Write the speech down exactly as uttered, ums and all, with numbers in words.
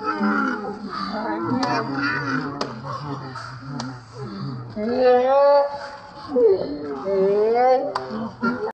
What?